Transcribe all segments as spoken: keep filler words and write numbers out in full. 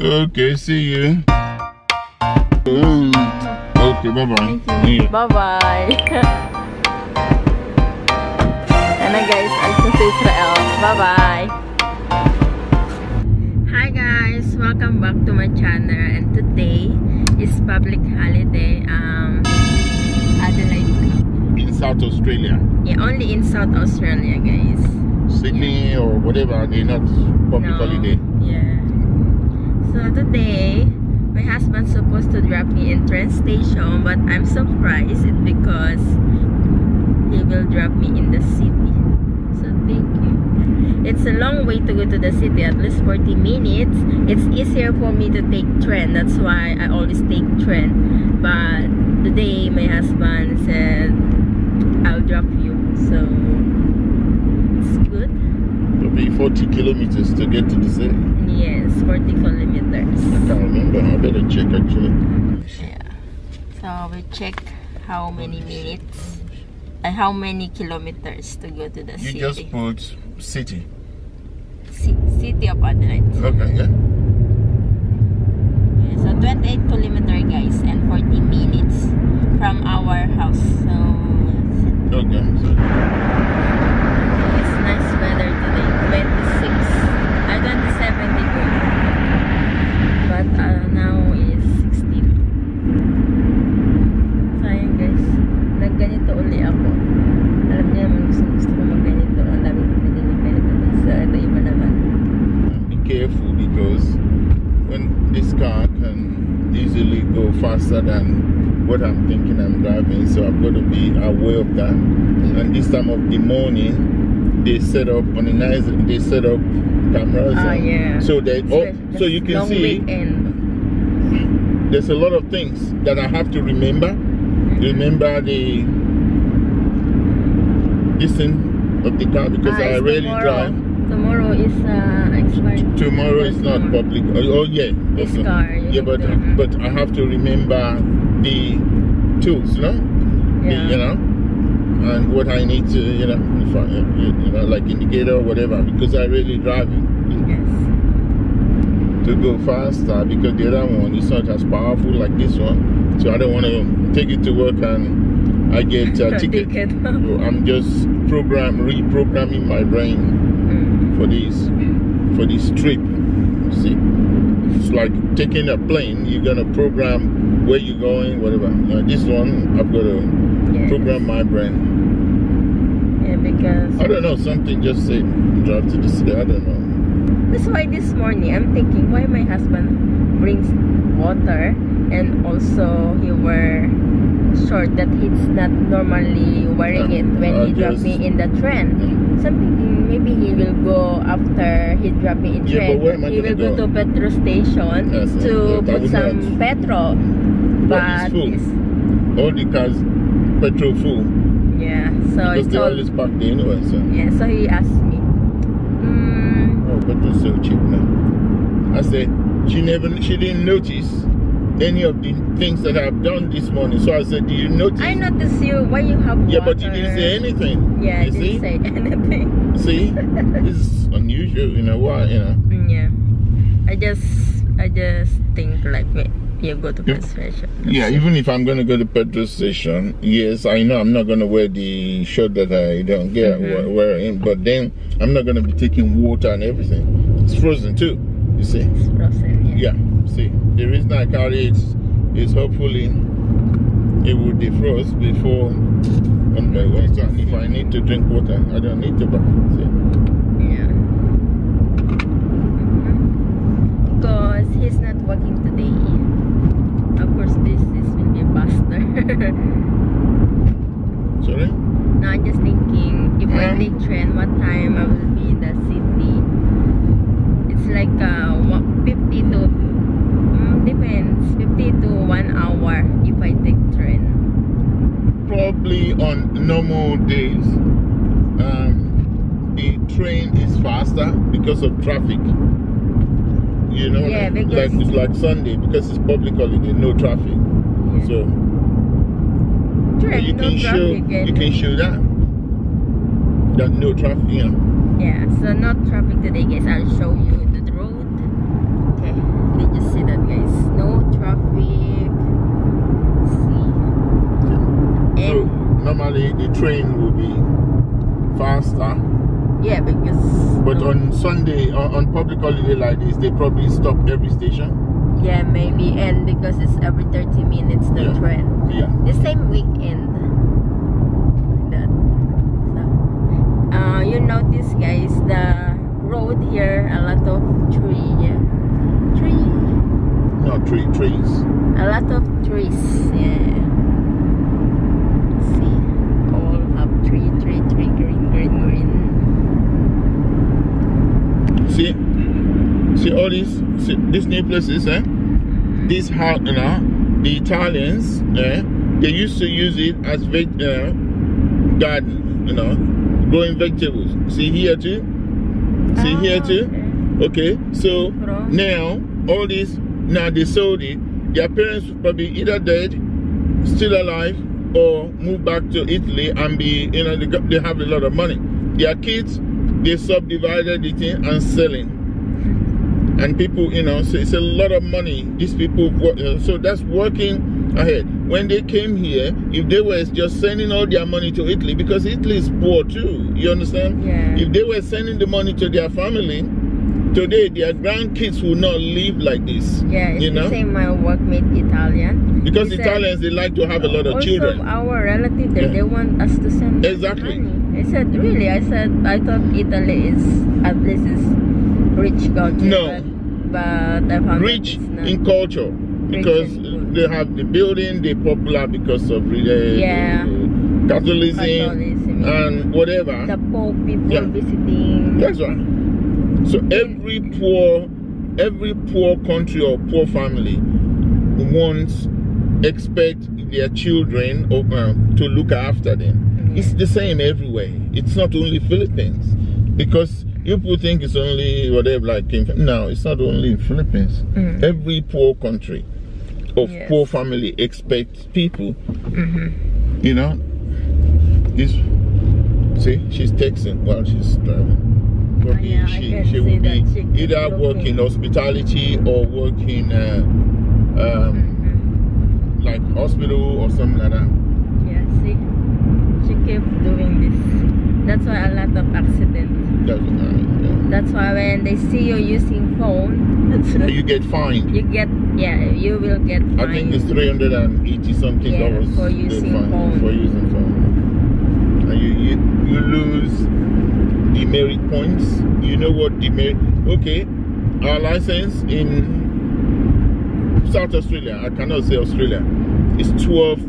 Okay, see you. Okay, bye-bye. Thank you. Bye-bye. And then guys, I'll see Israel. Bye-bye. Hi guys, welcome back to my channel. And today is public holiday. Um, Adelaide Cup. In South Australia. Yeah, only in South Australia, guys. Sydney yeah. or whatever, they're not public no. holiday. Yeah. So today, my husband's supposed to drop me in train station, but I'm surprised it's because he will drop me in the city. So thank you. It's a long way to go to the city, at least forty minutes. It's easier for me to take train, that's why I always take train. But today my husband said, I'll drop you, so it's good. It'll be forty kilometers to get to the city. Yes, forty kilometers. I can't remember, I better check actually. Yeah. So we check how many minutes and how many kilometers to go to the you city. You just put city. C city of Adelaide. Okay, yeah. yeah. So twenty-eight kilometers guys and forty minutes from our house. So okay, so it's nice weather today. twenty-six, seventy degrees, but uh, now is sixteen. So ayun guys, nagganito uli ako. Alam niyo naman gusto, gusto ko magganito. Ang dami ko pinilig ganito. So ito iba naman. Be careful because when this car can easily go faster than what I'm thinking I'm driving, so I've got to be aware of that. And this time of the morning, they set up on the night, they set up cameras oh, yeah. so they oh, so you can see weekend. There's a lot of things that I have to remember mm-hmm. remember the distance of the car because ah, I rarely drive. Tomorrow is uh, expired. Tomorrow is not tomorrow. Public oh, oh yeah this also. Car yeah but uh, but I have to remember the tools no yeah. the, you know and what I need to, you know, you know, like indicator or whatever, because I really drive it. Yes. To go faster because the other one is not as powerful like this one, so I don't want to take it to work and I get a ticket. ticket. So I'm just program reprogramming my brain mm. for this for this trip. You see, it's like taking a plane. You're gonna program where you're going, whatever. Now this one, I've got to. Yes. Program my brain. Yeah, because I don't know, something just said drive to the city, I don't know. That's why this morning I'm thinking why my husband brings water and also he wear short that he's not normally wearing yeah. it when I he dropped me in the train. Yeah. Something maybe he will go after he dropped me in yeah, train. But where am I he will go, go to petrol station yes, to yes, put some petrol. But, but it's full. All the cars petrol full. Yeah, so because it's they all, always park there anyway, so. Yeah, so he asked me. Mm. Oh, petrol's so cheap now. I said she never, she didn't notice any of the things that I've done this morning. So I said, do you notice? I noticed you. Why you have water? Yeah, but you didn't say anything. Yeah, you I didn't see? say anything. See, it's unusual in a while, you know. Yeah, I just, I just think like me. You go to petrol station. Yeah, even if I'm going to go to petrol station, yes, I know I'm not going to wear the shirt that I don't get mm-hmm. wearing, but then I'm not going to be taking water and everything. It's frozen too, you see. It's frozen, yeah. Yeah, see, the reason I carry it is hopefully it will defrost before on my way. So if I need to drink water, I don't need to, but see. Yeah. Because he's not working today. Of course, this, this will be faster. Sorry? No, I'm just thinking, if yeah. I take train, what time I will be in the city? It's like uh, fifty to... Mm, depends, fifty to one hour if I take train. Probably on normal days, um, the train is faster because of traffic. You know, yeah, like, like it's like Sunday because it's public holiday, no traffic. Yeah. So True, you no can show you can show that that no traffic. Yeah. Yeah. So no traffic today, guys. I'll show you the road. Okay. train will be faster. Yeah, because... But on Sunday, on, on public holiday like this, they probably stop every station. Yeah, maybe, and because it's every thirty minutes the yeah. train. Yeah. The same weekend. Like that. So, uh, you notice, guys, the road here a lot of tree. Yeah. Tree. No tree trees. A lot of trees. Yeah. See, all have tree, tree, tree, green, green, green. See, see all these. See, these new places, eh? This house, you know, the Italians, eh? They used to use it as veg uh, garden, you know, growing vegetables. See here too. See oh, here too. Okay. okay. So now all this, now they sold it. Their parents would probably either dead, still alive, or move back to Italy and be, you know, they, they have a lot of money. Their kids, they subdivided the thing and selling. And people, you know, so it's a lot of money. These people, uh, so that's working ahead. When they came here, if they were just sending all their money to Italy, because Italy is poor too, you understand? Yeah. If they were sending the money to their family, today their grandkids would not live like this. Yeah, it's you know? The same my workmate Italian. Because it's Italians, a, they like to have a lot of also children. Our relatives, yeah. they want us to send them exactly. money. I said, really? I said, I thought Italy is, at least is rich culture. No. But, but I found rich in culture. Because in they have the building, they're popular because of the, yeah. the Catholicism, Catholicism and whatever. The poor people yeah. visiting. That's right. So every poor, every poor country or poor family wants, expect their children or, uh, to look after them. Yeah. It's the same everywhere. It's not only Philippines. Because people think it's only whatever, like no, it's not only in Philippines. Mm-hmm. Every poor country of yes. poor family expects people. Mm-hmm. You know, this. See, she's texting while she's driving. Probably oh, yeah, she she will be she either work in hospitality or work in uh, um, mm-hmm. like hospital or something like that. Yeah, see, she kept doing this. That's why a lot of accidents. That's why when they see you using phone, you get fined. You get, yeah, you will get fined. I think it's three hundred eighty something yeah, dollars for using phone. For using phone, and you, you you lose demerit points. You know what demerit? Okay, our license in South Australia, I cannot say Australia, is twelve.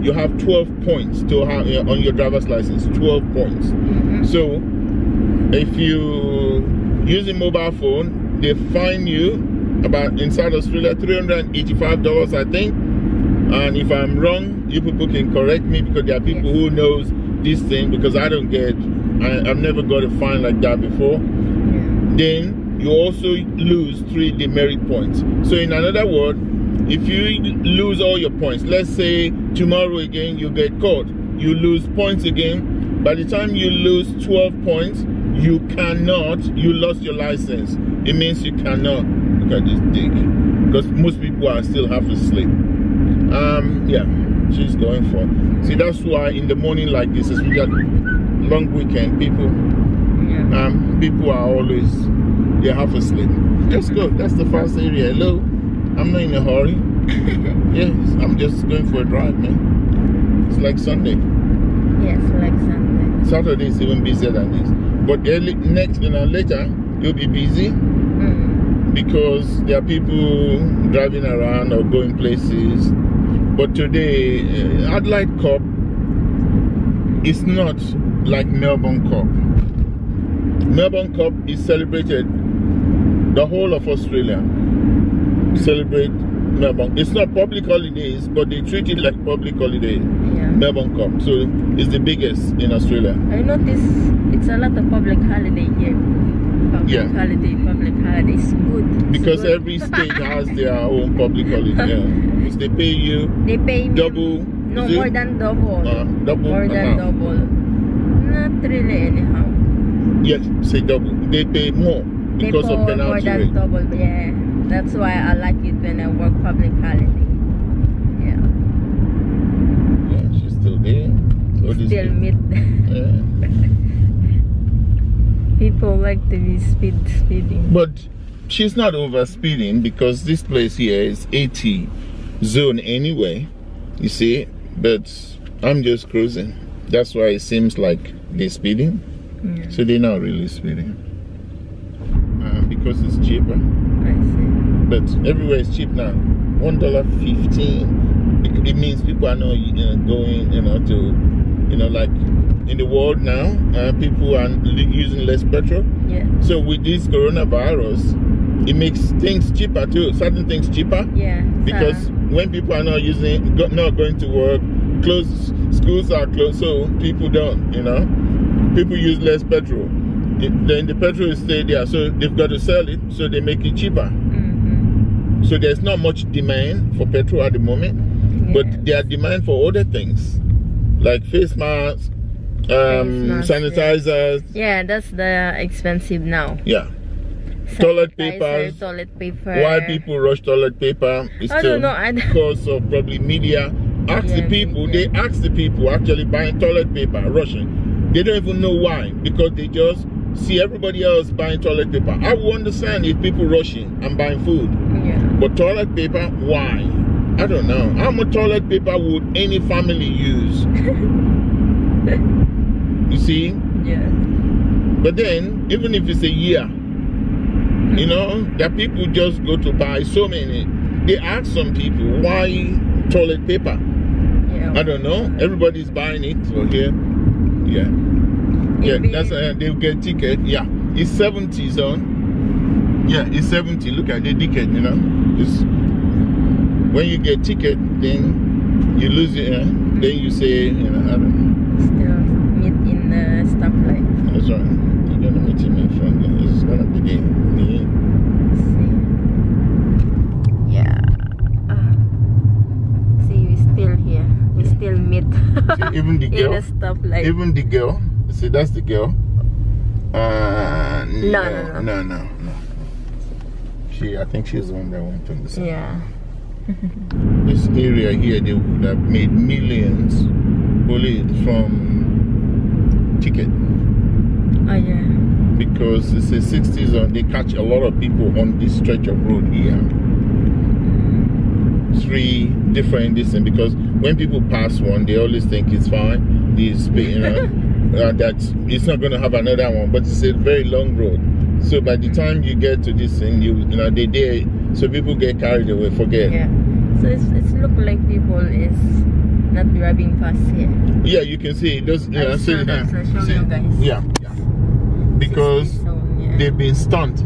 You have twelve points to have on your driver's license. Twelve points. Mm-hmm. So. If you use a mobile phone, they fine you about in South Australia three hundred eighty-five dollars, I think. And if I'm wrong, you people can correct me because there are people who knows this thing because I don't get, I, I've never got a fine like that before. Then you also lose three demerit points. So in another word, if you lose all your points, let's say tomorrow again you get caught, you lose points again. By the time you lose twelve points, you cannot, you lost your license. It means you cannot. Look at this dick. Because most people are still half asleep. Um, yeah, she's going for. See, that's why in the morning like this, as we got long weekend, people, yeah. um, people are always, they're half asleep. Let's go. That's the fast area. Hello. I'm not in a hurry. Yes, I'm just going for a drive, man. It's like Sunday. Yes, yeah, like Sunday. Saturday is even busier than this. But early, next, you know, later, you'll be busy mm. because there are people driving around or going places. But today, uh, Adelaide Cup is not like Melbourne Cup. Melbourne Cup is celebrated, the whole of Australia celebrate Melbourne. It's not public holidays, but they treat it like public holiday. Yeah. Melbourne Cup, so it's the biggest in Australia. I noticed. It's a lot of public holiday here. Public yeah. holiday, public holiday. It's good. It's because good. Every state has their own public holiday. Yeah. They pay you. They pay double. Me, no, more than double. Uh, double. More than half. double. Not really, anyhow. Yes, say double. They pay more they because of penalty more than rate. double. Yeah, that's why I like it when I work public holiday. Yeah. Yeah, she's still there. So What is their meat. Yeah. People like to be speed speeding. But she's not over speeding because this place here is eighty zone anyway, you see. But I'm just cruising. That's why it seems like they're speeding. Yeah. So they're not really speeding. Uh, because it's cheaper. I see. But everywhere is cheap now. one dollar fifteen. It, it means people are not you know, going, you know, to, you know, like in the world now, uh, people are using less petrol. Yeah. So with this coronavirus, it makes things cheaper too. Certain things cheaper. Yeah. Because so. when people are not using, not going to work, close schools are closed, so people don't. You know, people use less petrol. It, then the petrol is stay there, so they've got to sell it, so they make it cheaper. Mm-hmm. So there's not much demand for petrol at the moment, yeah. but there are demand for other things like face masks. Um, sanitizers. Yeah, that's the expensive now. Yeah. Toilet paper. Toilet paper. Why people rush toilet paper? It's I don't know. I don't because of probably media. Ask yeah, the people. Media. They ask the people actually buying toilet paper, rushing. They don't even know why, because they just see everybody else buying toilet paper. I would understand if people rushing and buying food. Yeah. But toilet paper, why? I don't know. How much toilet paper would any family use? You see? Yeah. But then, even if it's a year, you know, that people just go to buy so many. They ask some people, why toilet paper? Yeah. I don't know. Everybody's buying it over here. Yeah. Yeah, that's uh, they'll get ticket. Yeah. It's seventy zone. Yeah, it's seventy. Look at the ticket, you know. It's, when you get ticket, then you lose it. Uh, then you say, you know, I don't know. That's right. You're gonna meet him in front and it's gonna begin. See. Yeah. Uh, see, we're still here. We yeah. still meet. See, even the girl. The even the girl. See, that's the girl. Uh, no, no, no, no, no, no. She, I think she's the one that went on the side. Yeah. This area here, they would have made millions bullied from ticket. Oh, yeah. Because it's a sixties and they catch a lot of people on this stretch of road here. Three different distances, because when people pass one, they always think it's fine. This, you know, uh, that it's not going to have another one, but it's a very long road. So by the time you get to this thing, you, you know, they there, so people get carried away, forget. Yeah. So it's, it's look like people is not driving past here. Yeah, you can see it does. You know, so, uh, see, you guys. Yeah. yeah. Because zone, yeah. they've been stunned.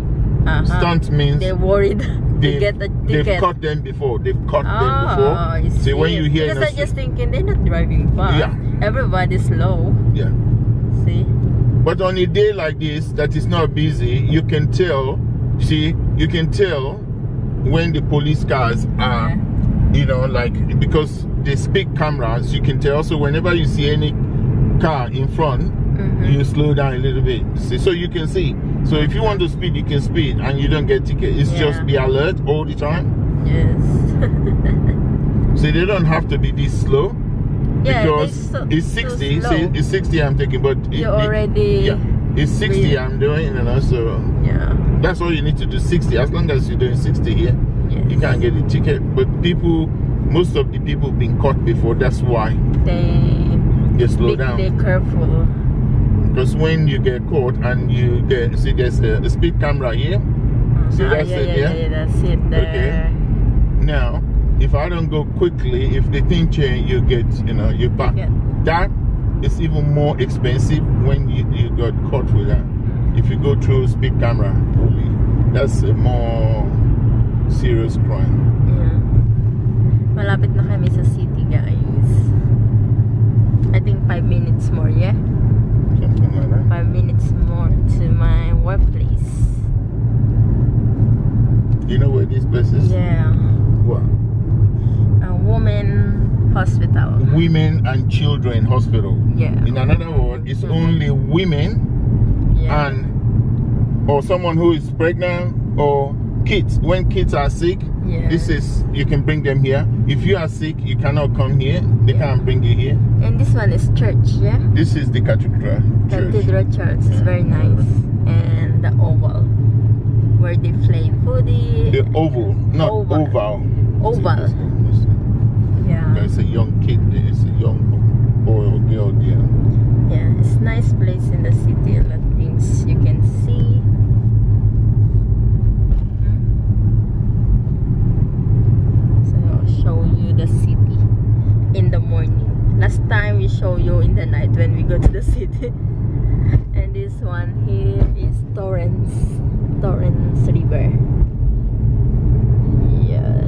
Uh-huh. Stunt means they're worried. They get the ticket. They've caught them before. They've caught oh, them before. See, when you hear, because I'm just thinking they're not driving fast. Yeah. Everybody's slow. Yeah. See. But on a day like this, that is not busy, you can tell. See, you can tell when the police cars are. Yeah. You know, like because they speak cameras, you can tell. So whenever you see any car in front. Mm-hmm. You slow down a little bit, see, so you can see. So if you want to speed, you can speed and you don't get ticket. It's yeah. just be alert all the time. Yes. See, they don't have to be this slow. Yeah, because so, it's sixty. So see, it's sixty I'm taking, but it, you're already. It, yeah, it's sixty really? I'm doing, you know. So yeah, that's all you need to do. Sixty. As long as you're doing sixty here, yes. you can't get a ticket. But people, most of the people been caught before. That's why they they slow be, down. They're careful. Because when you get caught and you get, see there's a, a speed camera here. See, that's oh, yeah, it, yeah? yeah? that's it there. Okay. Now, if I don't go quickly, if the thing change, you get, you know, you back. Yeah. That is even more expensive when you, you got caught with that. If you go through speed camera, that's a more serious crime. Yeah. Malapit na kami sa city, guys. I think five minutes more, yeah? Five minutes more to my workplace. You know where this place is? Yeah. What? A woman hospital. Women and children hospital. Yeah. In another word, it's mm-hmm. only women yeah. and or someone who is pregnant or kids. When kids are sick, Yeah. This is, you can bring them here. If you are sick, you cannot come here. They yeah. can't bring you here. And this one is church, yeah? This is the cathedral church. Cathedral church is very nice. And the oval, where they play footy. The oval, not oval. Oval. Oval. Yeah. There's a young kid there. It's a young boy or girl there. Yeah, it's a nice place in the city. A lot of things you can see. Show you the city in the morning. Last time we show you in the night when we go to the city. And this one here is Torrens Torrens River. Yeah.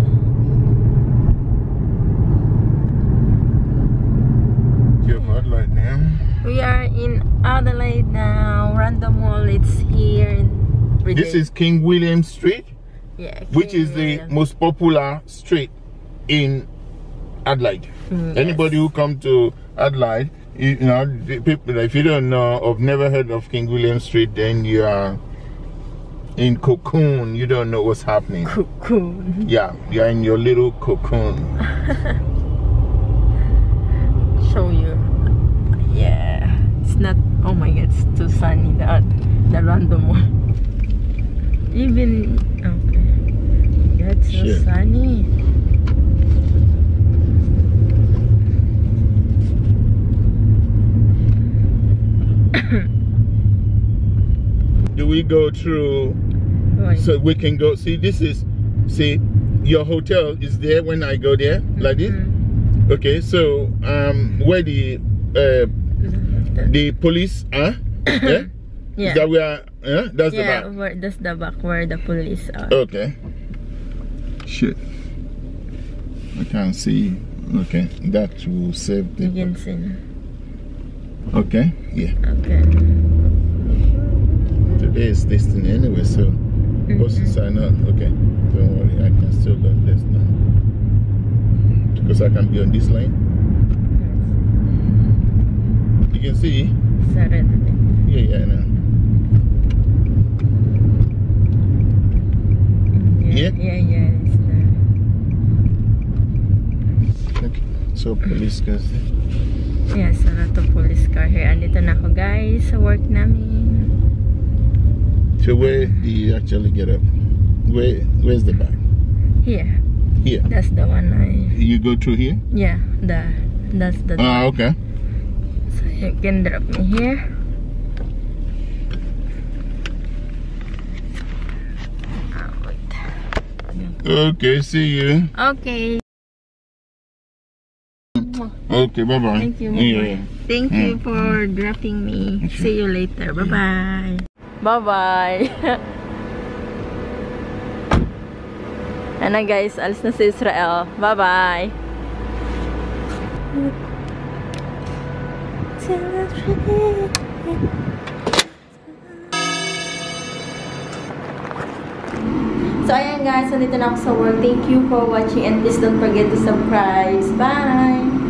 You have Adelaide now. We are in Adelaide now. Random Mall. It's here. This is King William Street. Yeah. King which is William. The most popular street in Adelaide. Yes. Anybody who come to Adelaide, you know, people, if you don't know or have never heard of King William Street, then you are in cocoon. You don't know what's happening. Cocoon. Yeah, you're in your little cocoon. Show you. Yeah, it's not. Oh my God, it's too sunny. The the random one. Even okay. That's so sure. sunny. Do we go through right. so we can go see this is see your hotel is there when I go there like mm-hmm. this okay so um where the uh the police are yeah? yeah that we are yeah that's yeah, the back where, that's the back where the police are okay shit I can't see okay that will save the you can see now. Okay yeah okay today is distant anyway so mm-hmm. buses are not okay don't worry I can still go this now because I can be on this line you can see Saturday. yeah yeah I know yeah yeah yeah, yeah it's there. Okay so police cars yes a lot of police car here andito na ako guys sa work namin. So where do you actually get up? Where where's the back? Here. Here. That's the one I you go through here? Yeah, the that's the Ah, uh, okay. So you can drop me here. Oh, wait. Okay, see you. Okay. Okay, bye bye. Thank you. Yeah, yeah. Thank yeah. you for dropping me. Sure. See you later. Bye bye. Yeah. Bye-bye! Ano guys, alis na si Israel. Bye-bye! So ayan guys, nandito na ako sa work. Thank you for watching and please don't forget to subscribe. Bye!